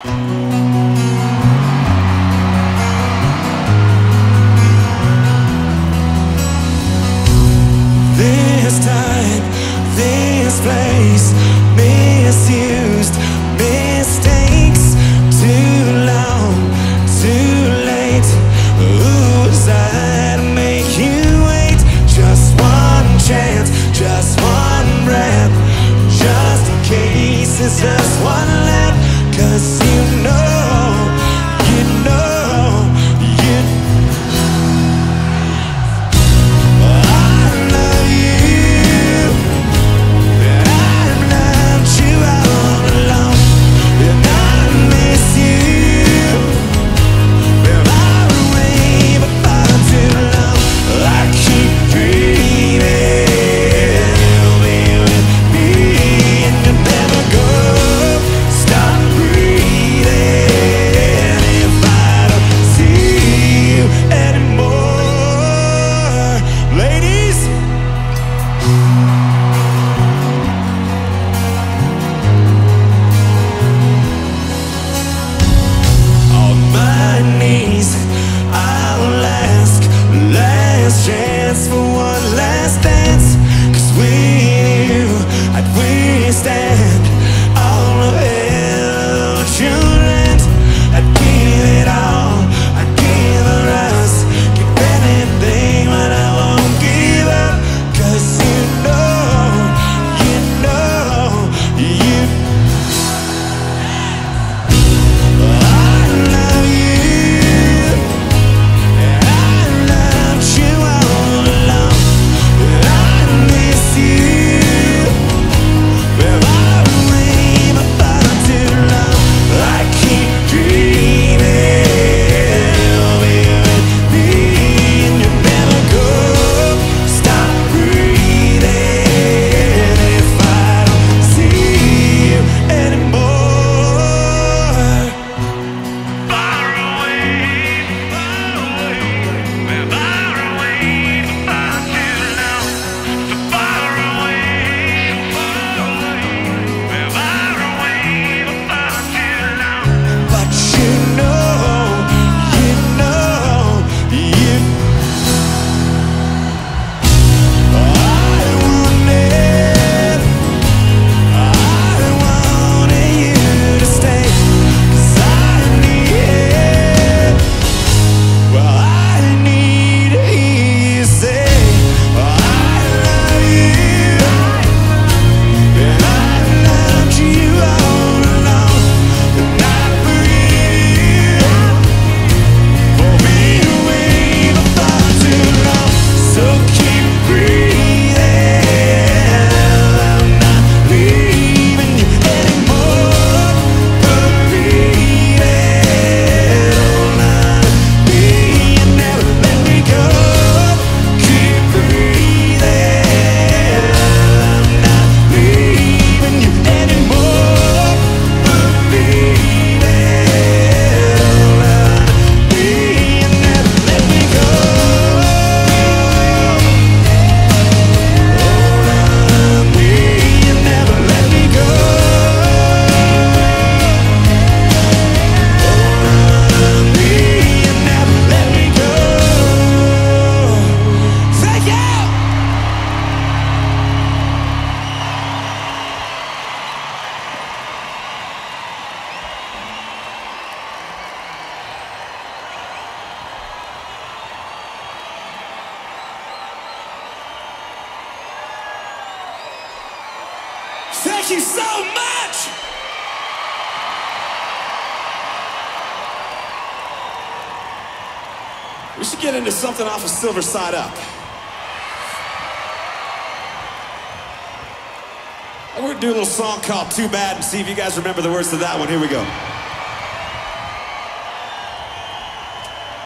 This time, this place, misused mistakes. Too long, too late. Ooh, I'd make you wait. Just one chance, just one breath, just in case it's just one lap. 'Cause you know thank you so much! We should get into something off of Silver Side Up. We're gonna do a little song called Too Bad and see if you guys remember the words to that one. Here we go.